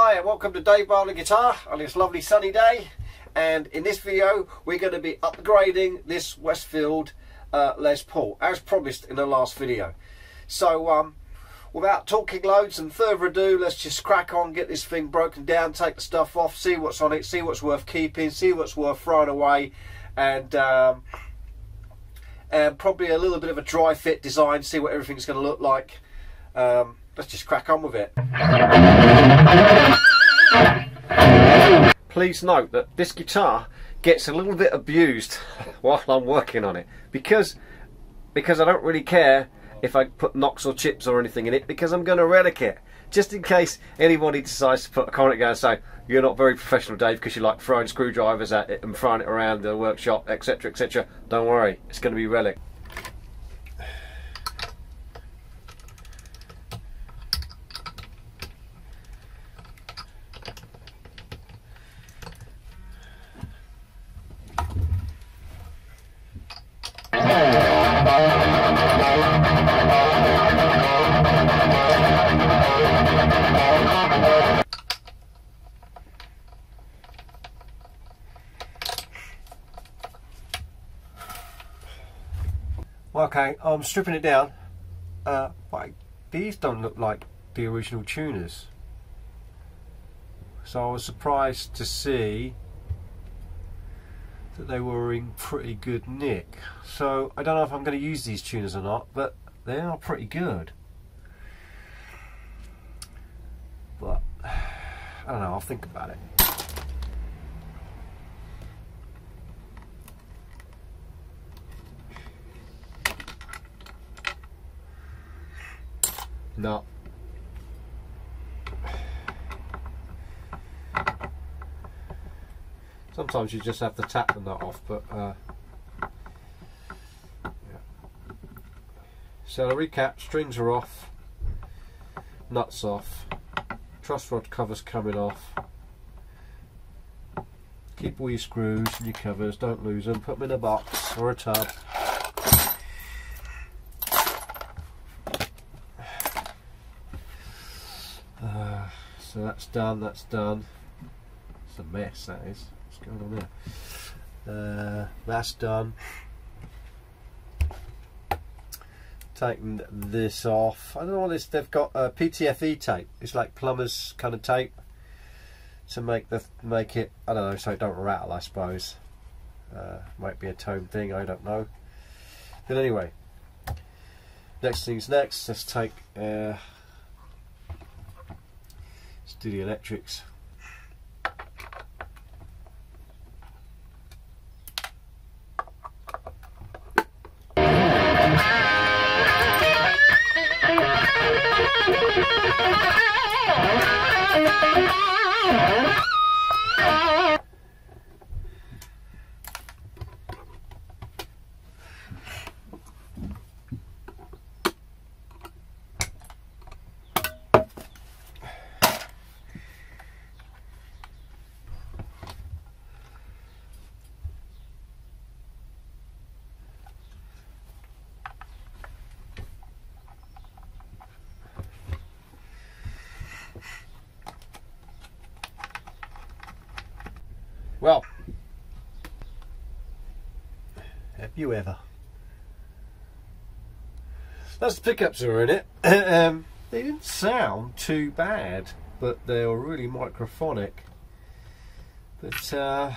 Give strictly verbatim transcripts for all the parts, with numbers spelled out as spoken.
Hi and welcome to Dave Barlow Guitar on this lovely sunny day, and in this video we're going to be upgrading this Westfield uh, Les Paul as promised in the last video. So um, without talking loads and further ado, let's just crack on, get this thing broken down, take the stuff off, see what's on it, see what's worth keeping, see what's worth throwing away, and um, and probably a little bit of a dry fit design, see what everything's going to look like. Um, Let's just crack on with it. Please note that this guitar gets a little bit abused while I'm working on it because because I don't really care if I put knocks or chips or anything in it, because I'm going to relic it, just in case anybody decides to put a comment down and say, "You're not very professional, Dave, because you like throwing screwdrivers at it and throwing it around the workshop, et cetera, et cetera" Don't worry, it's going to be relic. Okay, I'm stripping it down. Uh, like, these don't look like the original tuners, so I was surprised to see that they were in pretty good nick. So I don't know if I'm going to use these tuners or not, but they are pretty good. But I don't know, I'll think about it. No. Sometimes you just have to tap the nut off, but uh, yeah. So to recap, strings are off, nuts off, truss rod covers coming off. Keep all your screws and your covers, don't lose them, put them in a box or a tub. So that's done, that's done. It's a mess, that is. What's going on there? Uh, that's done. Taking this off. I don't know what this, they've got uh, P T F E tape. It's like plumber's kind of tape to make the make it, I don't know, so it don't rattle, I suppose. Uh, might be a tone thing, I don't know. But anyway, next thing's next. Let's take... Uh, Let's do the electrics. Well, have you ever? That's the pickups that were in it. um, they didn't sound too bad, but they were really microphonic. But uh,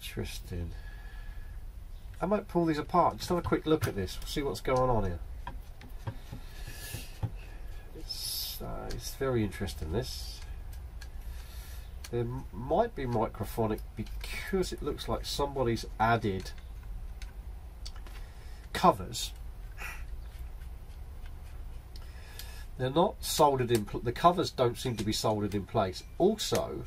interesting. I might pull these apart. Just have a quick look at this. We'll see what's going on here. Uh, it's very interesting, this. There might be microphonic because it looks like somebody's added covers. They're not soldered in, the covers don't seem to be soldered in place. Also,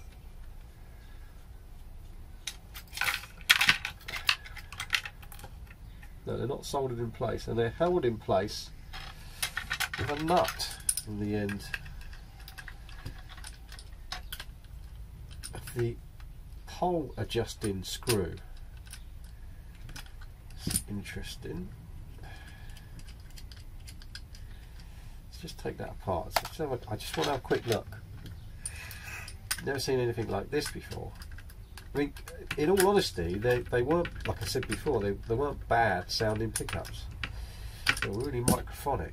no, they're not soldered in place, and they're held in place with a nut. In the end of the pole adjusting screw. It's interesting. Let's just take that apart. So just have a, I just want to have a quick look. Never seen anything like this before. I mean, in all honesty, they, they weren't, like I said before, they, they weren't bad sounding pickups. They were really microphonic.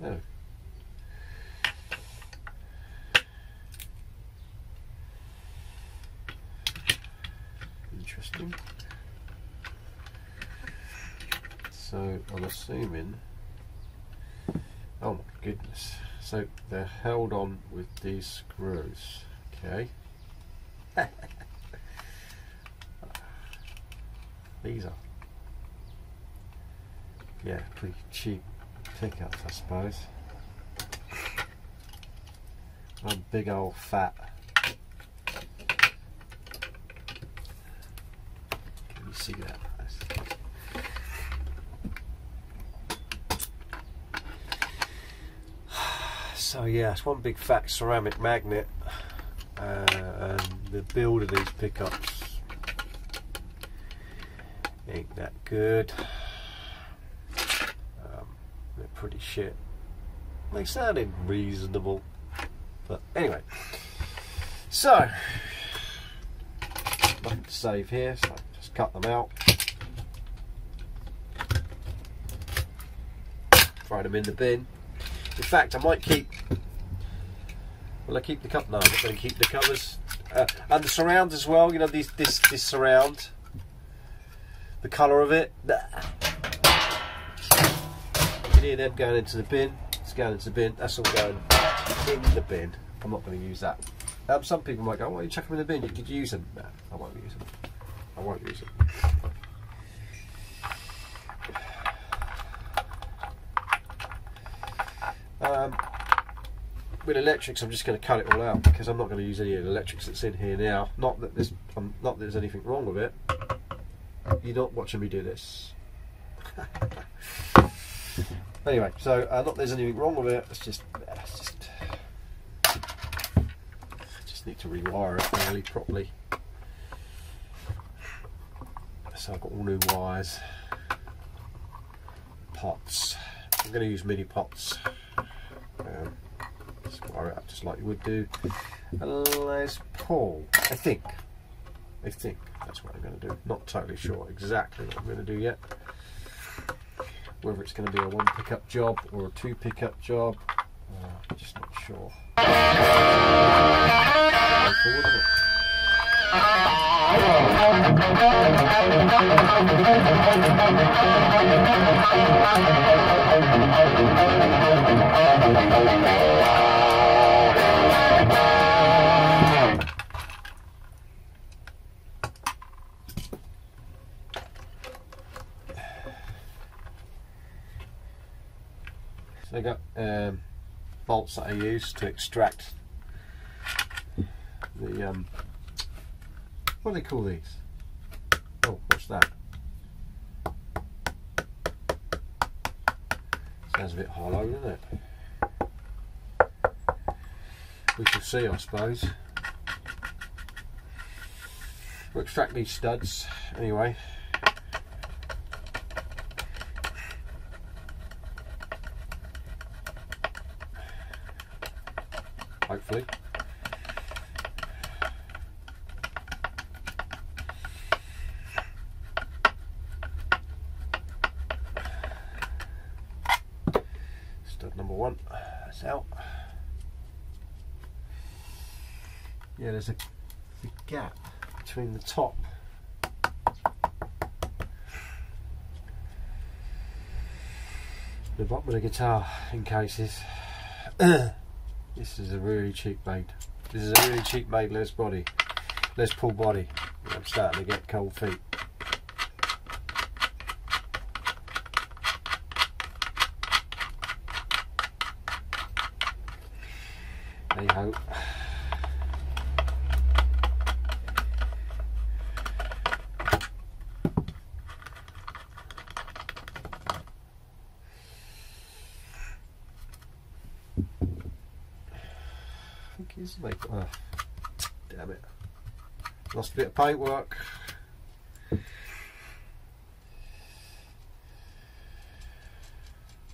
No. Interesting. So I'm assuming, oh my goodness, so they're held on with these screws, okay. These are, yeah, pretty cheap pickups, I suppose. One big old fat. Can you see that? So yeah, it's one big fat ceramic magnet, uh, and the build of these pickups ain't that good. They're pretty shit. They sounded reasonable, but anyway. So nothing to save here, so I'll just cut them out, throw them in the bin. In fact, I might keep. Will I keep the cup? No, I'm not going to keep the covers uh, and the surround as well. You know, these this this surround, the colour of it. Hear them going into the bin. It's going into the bin. That's all going in the bin. I'm not going to use that. Um, some people might go, "Why don't you chuck them in the bin? You could use them." No, I won't use them. I won't use them. Um, with electrics, I'm just going to cut it all out because I'm not going to use any of the electrics that's in here now. Not that there's, um, not that there's anything wrong with it. You're not watching me do this. Anyway, so uh, not that there's anything wrong with it, it's just, it's just, just need to rewire it really properly. So I've got all new wires, pots. I'm going to use mini pots. Um, square it up just like you would do. Les Paul, I think. I think that's what I'm going to do. Not totally sure exactly what I'm going to do yet. Whether it's going to be a one pickup job or a two pickup job, uh, I'm just not sure. So I got um, bolts that I use to extract the, um, what do they call these? Oh, what's that? Sounds a bit hollow, doesn't it? We shall see, I suppose. We'll extract these studs anyway. Hopefully. Stud number one, that's out. Yeah, there's a, there's a gap between the top and the bottom of the guitar in cases. This is a really cheap made. This is a really cheap made Les body, Les Paul body. I'm starting to get cold feet. Hey ho. Make, oh, damn it, lost a bit of paintwork.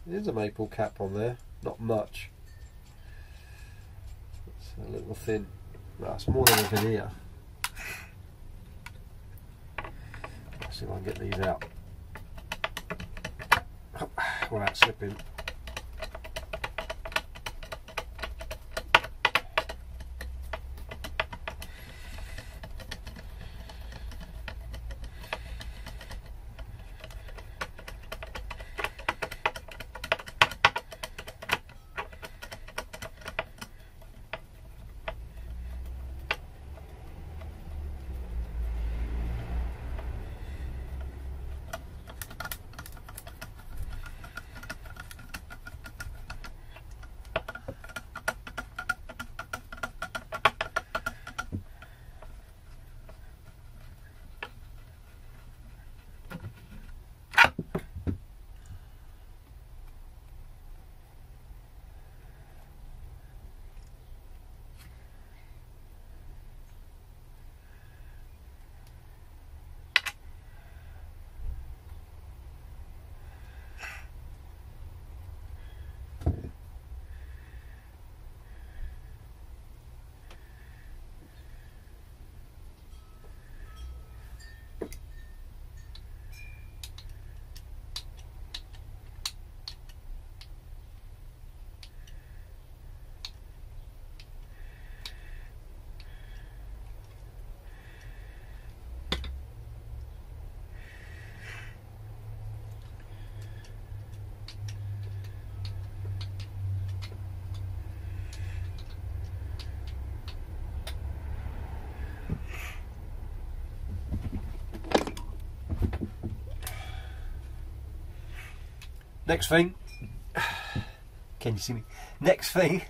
There's a maple cap on there, not much. It's a little thin. That's more than a veneer. Let's see if I can get these out without slipping. Next thing, can you see me? Next thing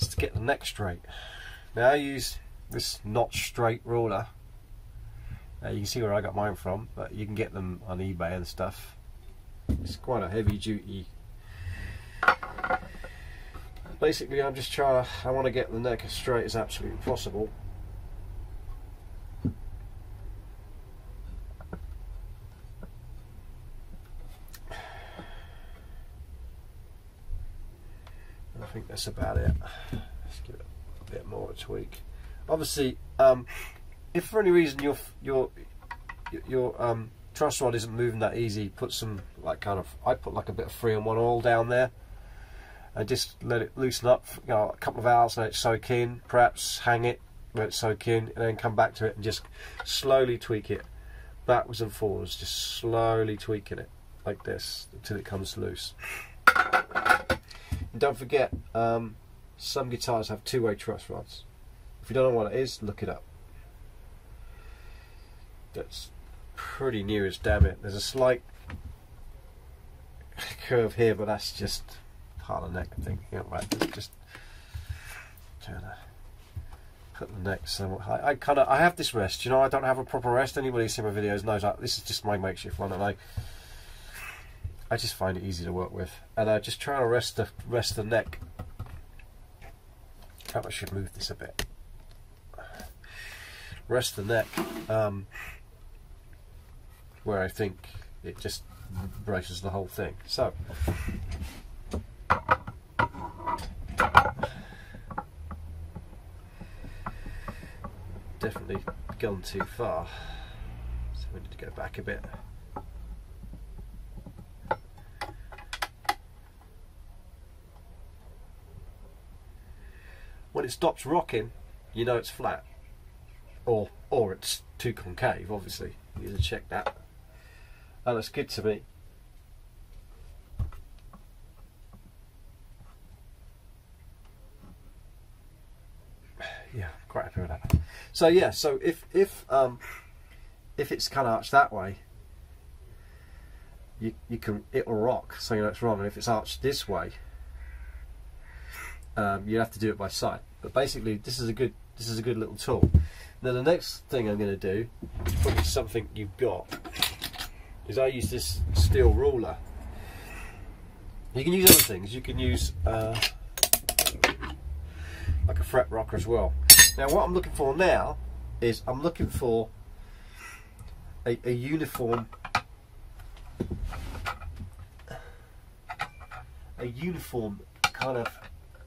is to get the neck straight. Now I use this notch straight ruler. Uh, you can see where I got mine from, but you can get them on eBay and stuff. It's quite a heavy duty. Basically, I'm just trying to, I want to get the neck as straight as absolutely possible. That's about it. Let's give it a bit more of a tweak. Obviously, um, if for any reason your your your um, truss rod isn't moving that easy, put some like kind of I put like a bit of three in one oil down there, and just let it loosen up. For, you know, a couple of hours, let it soak in. Perhaps hang it, let it soak in, and then come back to it and just slowly tweak it backwards and forwards, just slowly tweaking it like this until it comes loose. And don't forget, um, some guitars have two-way truss rods. If you don't know what it is, look it up. That's pretty near as damn it. There's a slight curve here, but that's just part of the neck, I think. Yeah, right, let's just try to put the neck somewhat high. I kind of I have this rest, you know. I don't have a proper rest. Anybody who's seen my videos knows that this is just my makeshift one, and I. I just find it easy to work with, and I just try to rest the rest the neck. Perhaps I should move this a bit. Rest the neck um, where I think it just braces the whole thing. So. Definitely gone too far, so we need to go back a bit. When it stops rocking, you know it's flat, or or it's too concave. Obviously, you need to check that. That looks good to me. Yeah, I'm quite happy with that. So yeah, so if if um, if it's kind of arched that way, you you can it'll rock, so you know it's wrong. And if it's arched this way, Um, you have to do it by sight, but basically this is a good this is a good little tool. Now the next thing I'm going to do, probably something you've got, is I use this steel ruler. You can use other things. You can use uh, like a fret rocker as well. Now what I'm looking for now is I'm looking for a, a uniform a uniform kind of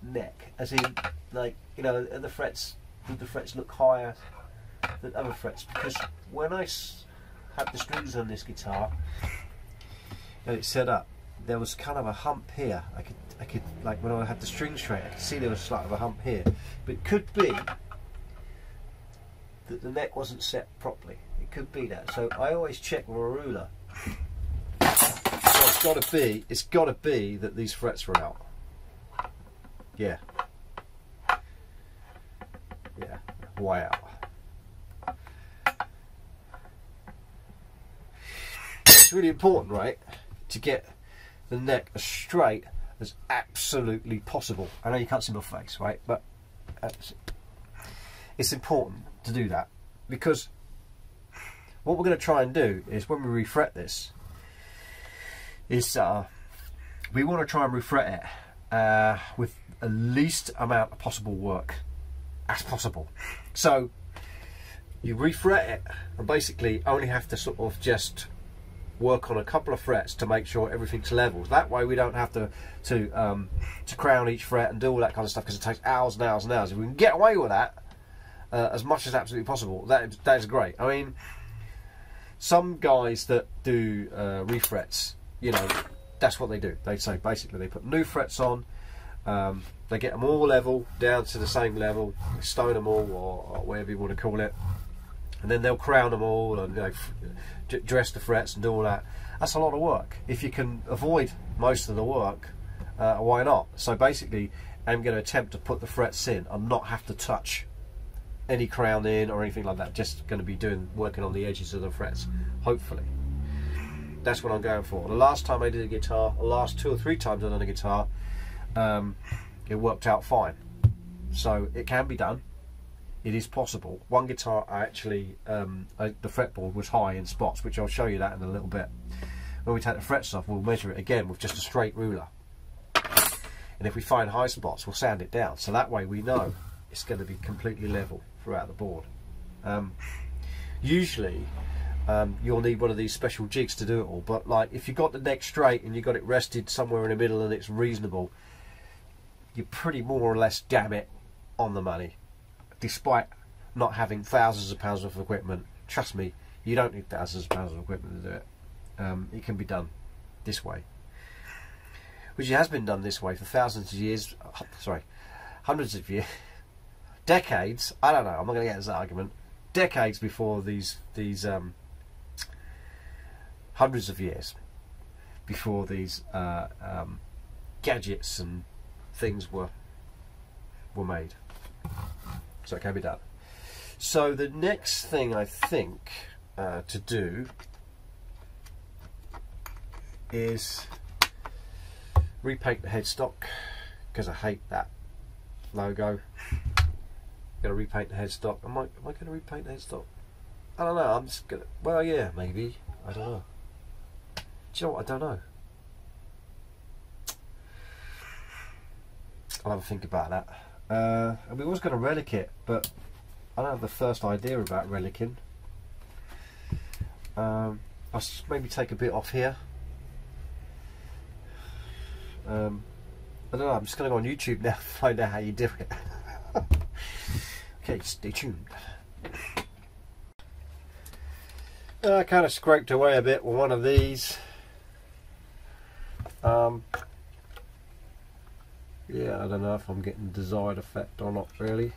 neck, as in, like, you know, and the frets, the frets look higher than other frets, because when I had the strings on this guitar and it's set up, there was kind of a hump here. I could, I could, like when I had the string straight, I could see there was slight of a hump here, but it could be that the neck wasn't set properly. It could be that. So I always check with a ruler. So it's got to be, it's got to be that these frets were out. Yeah. Yeah. Wow. It's really important, right, to get the neck as straight as absolutely possible. I know you can't see my face, right, but it's important to do that, because what we're going to try and do is, when we refret this, is uh, we want to try and refret it uh, with the least amount of possible work as possible. So you refret it and basically only have to sort of just work on a couple of frets to make sure everything's level. That way we don't have to to um, to crown each fret and do all that kind of stuff, because it takes hours and hours and hours. If we can get away with that uh, as much as absolutely possible, that that's great. I mean, some guys that do uh, refrets, you know, that's what they do. They say basically they put new frets on, um, they get them all level down to the same level, stone them all, or, or whatever you want to call it. And then they'll crown them all and, you know, dress the frets and do all that. That's a lot of work. If you can avoid most of the work, uh, why not? So basically, I'm going to attempt to put the frets in and not have to touch any crown in or anything like that. Just going to be doing working on the edges of the frets, hopefully. That's what I'm going for. The last time I did a guitar, the last two or three times I've done a guitar, um, it worked out fine. So it can be done. It is possible. One guitar, I actually, um, I, the fretboard was high in spots, which I'll show you that in a little bit. When we take the frets off, we'll measure it again with just a straight ruler. And if we find high spots, we'll sand it down. So that way we know it's going to be completely level throughout the board. Um, usually, um, you'll need one of these special jigs to do it all. But like, if you've got the neck straight and you've got it rested somewhere in the middle and it's reasonable, you're pretty more or less, damn it, on the money. Despite not having thousands of pounds worth of equipment, trust me, you don't need thousands of pounds of equipment to do it. Um, it can be done this way, which it has been done this way for thousands of years. Oh, sorry, hundreds of years, decades. I don't know. I'm not going to get into that argument. Decades before these these um, hundreds of years before these uh, um, gadgets and things were were made. So it can be done. So the next thing I think uh, to do is repaint the headstock, because I hate that logo. I'm gonna repaint the headstock. Am I, am I gonna repaint the headstock? I don't know. I'm just gonna. Well, yeah, maybe. I don't know. Do you know what? I don't know. I'll have a think about that. Uh, and we was going to relic it, but I don't have the first idea about relicing. Um, I'll maybe take a bit off here. Um, I don't know, I'm just going to go on YouTube now and find out how you do it. Okay, stay tuned. Uh, I kind of scraped away a bit with one of these. Um, Yeah, I don't know if I'm getting the desired effect or not, really.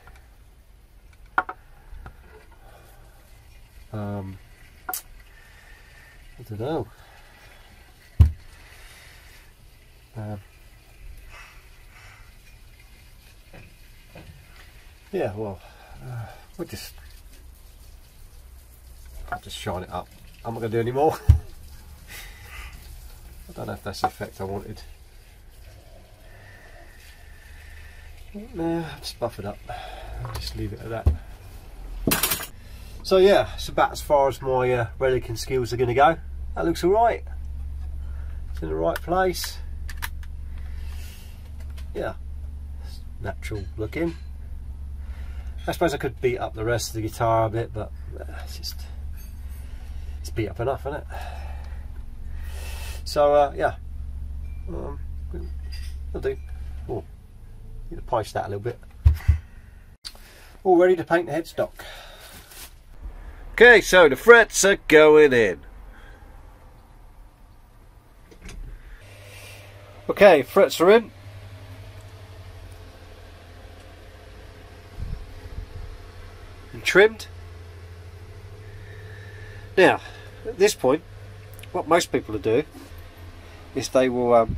Um, I don't know. Um, yeah, well, uh, we'll just, I'll just shine it up. I'm not going to do any more. I don't know if that's the effect I wanted. Nah, just buff it up. I'll just leave it at that. So yeah, it's about as far as my uh, relicing skills are going to go. That looks alright. It's in the right place. Yeah, it's natural looking. I suppose I could beat up the rest of the guitar a bit, but uh, it's just it's beat up enough, isn't it? So uh, yeah. Um, that'll do. Oh, need to polish that a little bit. All ready to paint the headstock. Okay, so the frets are going in. Okay, frets are in. And trimmed. Now, at this point, what most people will do is they will um,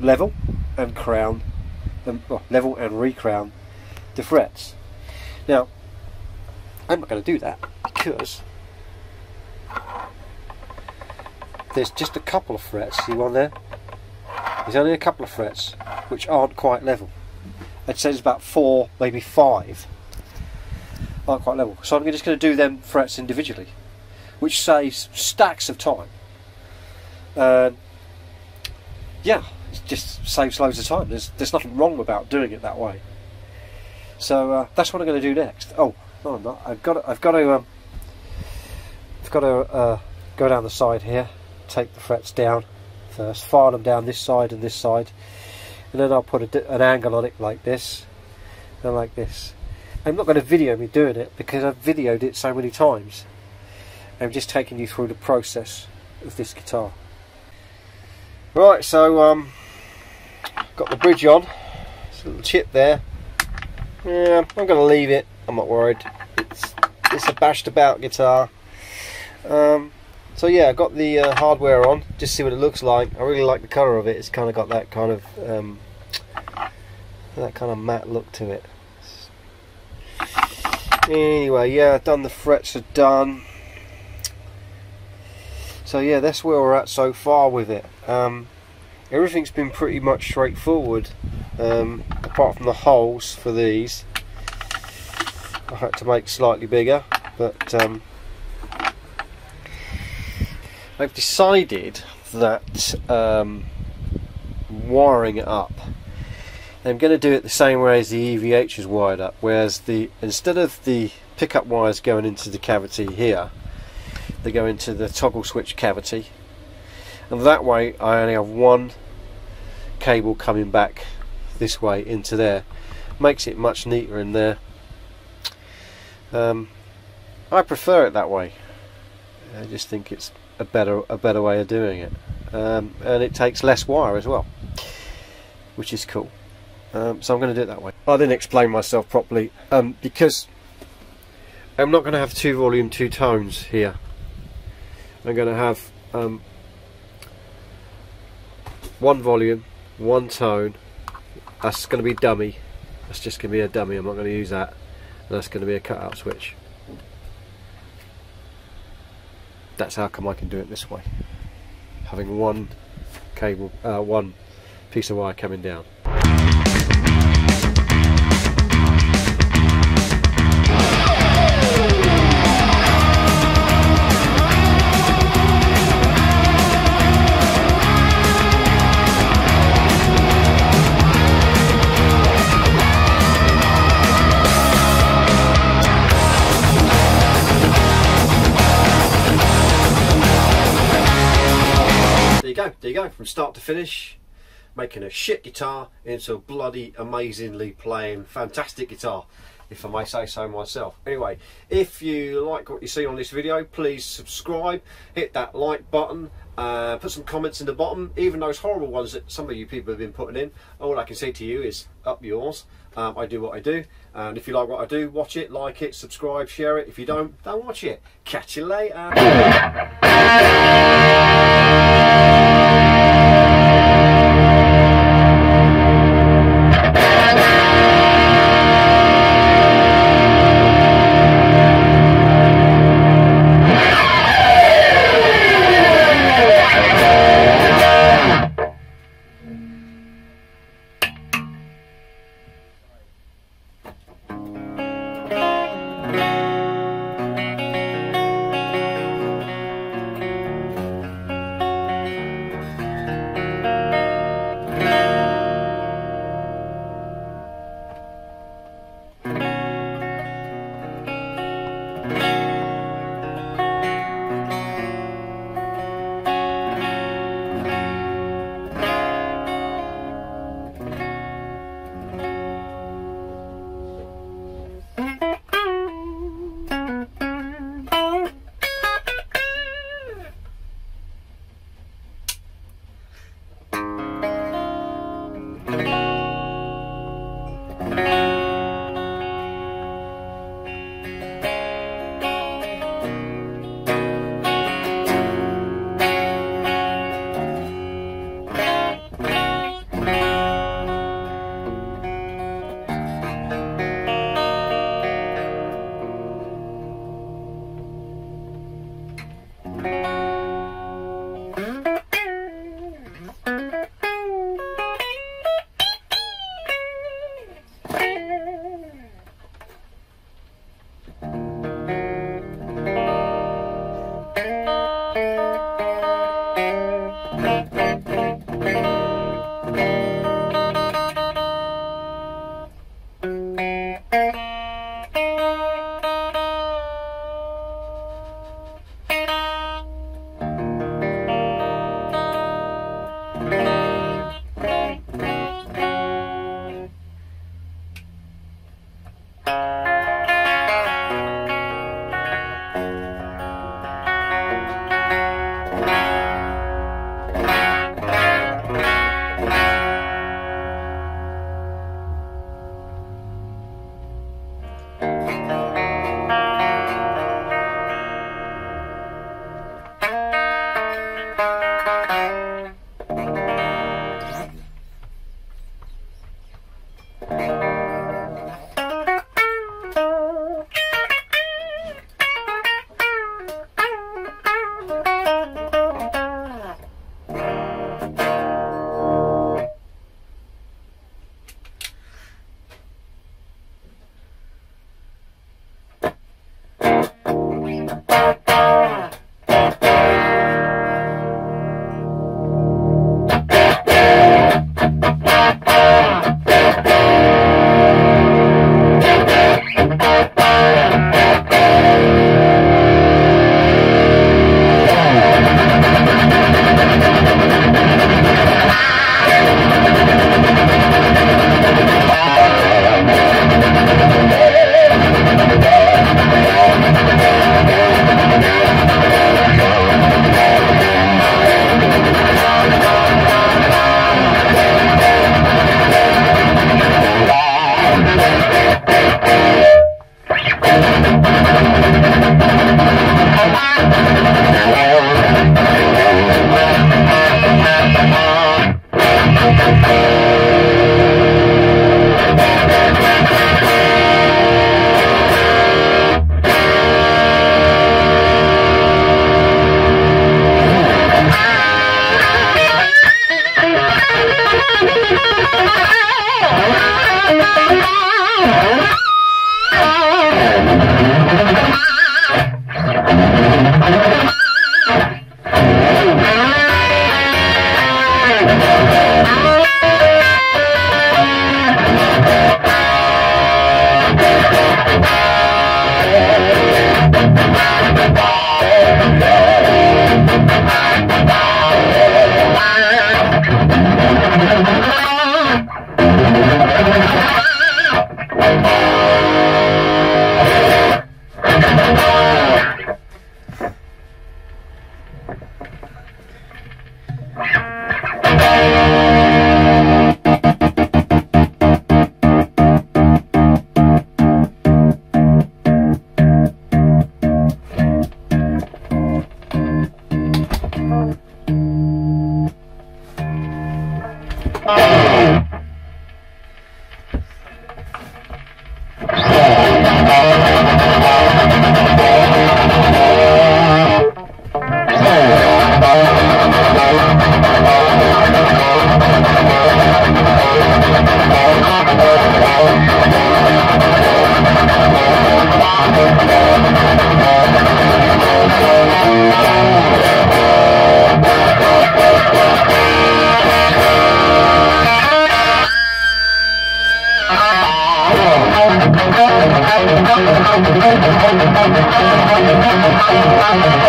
level and crown, and, well, level and re-crown the frets. Now, I'm not going to do that because there's just a couple of frets. See one there? There's only a couple of frets which aren't quite level. I'd say there's about four, maybe five, aren't quite level. So I'm just going to do them frets individually, which saves stacks of time. Uh, yeah, it just saves loads of time. There's, there's nothing wrong about doing it that way. So uh, that's what I'm going to do next. Oh, no, I'm not. I've got to, I've got to, um, I've got to uh, go down the side here, take the frets down first, file them down this side and this side, and then I'll put a, an angle on it like this and like this. I'm not going to video me doing it because I've videoed it so many times. I'm just taking you through the process of this guitar. Right, so um, got the bridge on. There's a little chip there. Yeah, I'm going to leave it. I'm not worried. It's it's a bashed about guitar. Um, so yeah, I got the uh, hardware on. Just see what it looks like. I really like the colour of it. It's kind of got that kind of um, that kind of matte look to it. Anyway, yeah, done. The frets are done. So yeah, that's where we're at so far with it. Um, everything's been pretty much straightforward, um, apart from the holes for these. I had to make slightly bigger, but um, I've decided that um, wiring it up, I'm going to do it the same way as the E V H is wired up. Whereas the instead of the pickup wires going into the cavity here, they go into the toggle switch cavity, and that way I only have one cable coming back this way into there. Makes it much neater in there. um, I prefer it that way. I just think it's a better a better way of doing it, um, and it takes less wire as well, which is cool. Um, so I'm going to do it that way. I didn't explain myself properly, um, because I'm not going to have two volume two tones here. I'm going to have um, one volume, one tone. That's going to be dummy. That's just going to be a dummy. I'm not going to use that. And that's going to be a cutout switch. That's how come I can do it this way, having one cable, uh, one piece of wire coming down. There you go, from start to finish, making a shit guitar into a bloody amazingly playing fantastic guitar, if I may say so myself. Anyway, if you like what you see on this video, please subscribe, hit that like button, uh, put some comments in the bottom, even those horrible ones that some of you people have been putting in. All I can say to you is up yours. um, I do what I do, and if you like what I do, watch it, like it, subscribe, share it. If you don't, don't watch it. Catch you later. I'm